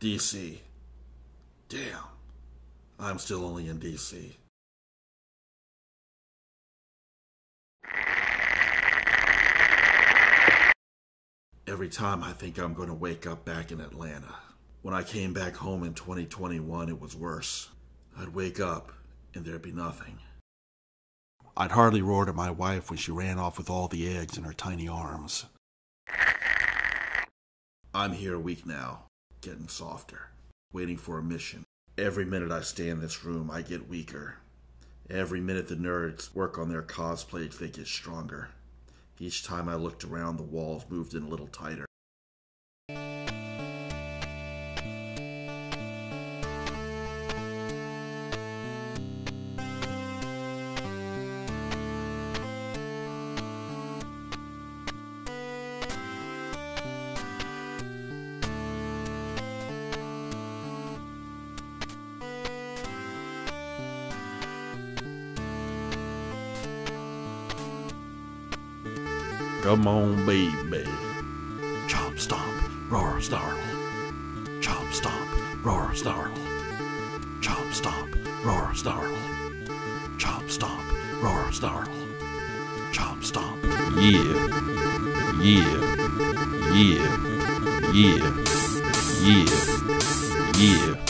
DC. Damn. I'm still only in DC. Every time I think I'm going to wake up back in Atlanta. When I came back home in 2021, it was worse. I'd wake up and there'd be nothing. I'd hardly roared at my wife when she ran off with all the eggs in her tiny arms. I'm here a week now, getting softer, waiting for a mission. Every minute I stay in this room, I get weaker. Every minute the nerds work on their cosplays, they get stronger. Each time I looked around, the walls moved in a little tighter. Come on, baby. Chomp, stomp, roar, snarl. Chomp, stomp, roar, snarl. Chomp, stomp, roar, snarl. Chomp, stomp, roar, snarl. Chomp, stomp. Yeah. Yeah. Yeah. Yeah. Yeah. Yeah.